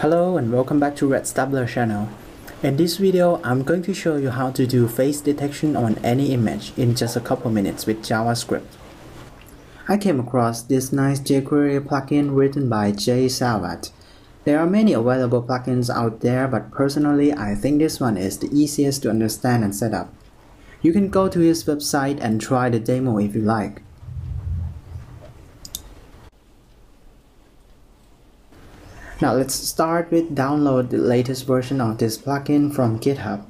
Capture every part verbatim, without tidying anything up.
Hello and welcome back to Red Stapler channel. In this video, I'm going to show you how to do face detection on any image in just a couple minutes with JavaScript. I came across this nice jQuery plugin written by Jay Salvat. There are many available plugins out there, but personally I think this one is the easiest to understand and set up. You can go to his website and try the demo if you like. Now let's start with download the latest version of this plugin from GitHub.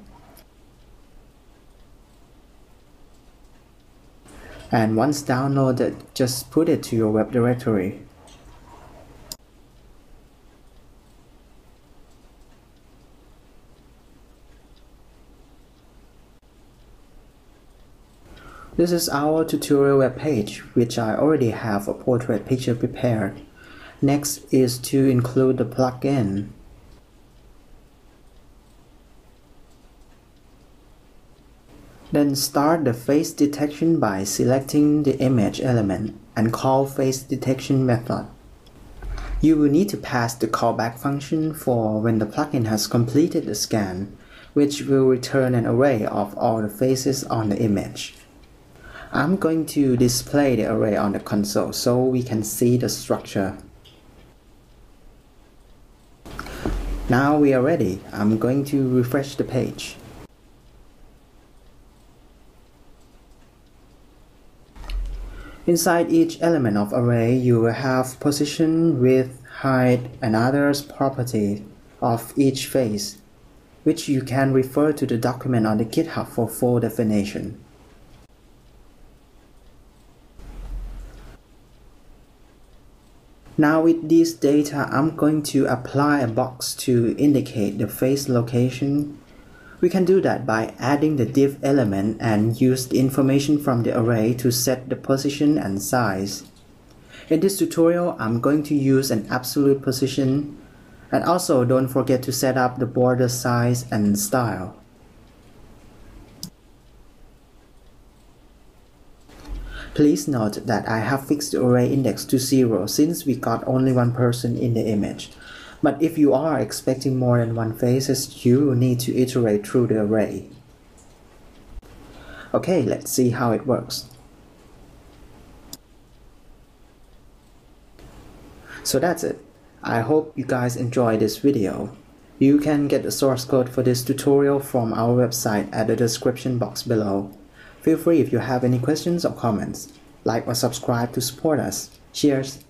And once downloaded, just put it to your web directory. This is our tutorial web page, which I already have a portrait picture prepared. Next is to include the plugin. Then start the face detection by selecting the image element and call face detection method. You will need to pass the callback function for when the plugin has completed the scan, which will return an array of all the faces on the image. I'm going to display the array on the console so we can see the structure. Now we are ready. I'm going to refresh the page. Inside each element of array, you will have position, width, height, and others property of each face, which you can refer to the document on the GitHub for full definition. Now with this data, I'm going to apply a box to indicate the face location. We can do that by adding the div element and use the information from the array to set the position and size. In this tutorial, I'm going to use an absolute position, and also don't forget to set up the border size and style. Please note that I have fixed the array index to zero since we got only one person in the image. But if you are expecting more than one faces, you will need to iterate through the array. Okay, let's see how it works. So that's it. I hope you guys enjoy this video. You can get the source code for this tutorial from our website at the description box below. Feel free if you have any questions or comments. Like or subscribe to support us. Cheers!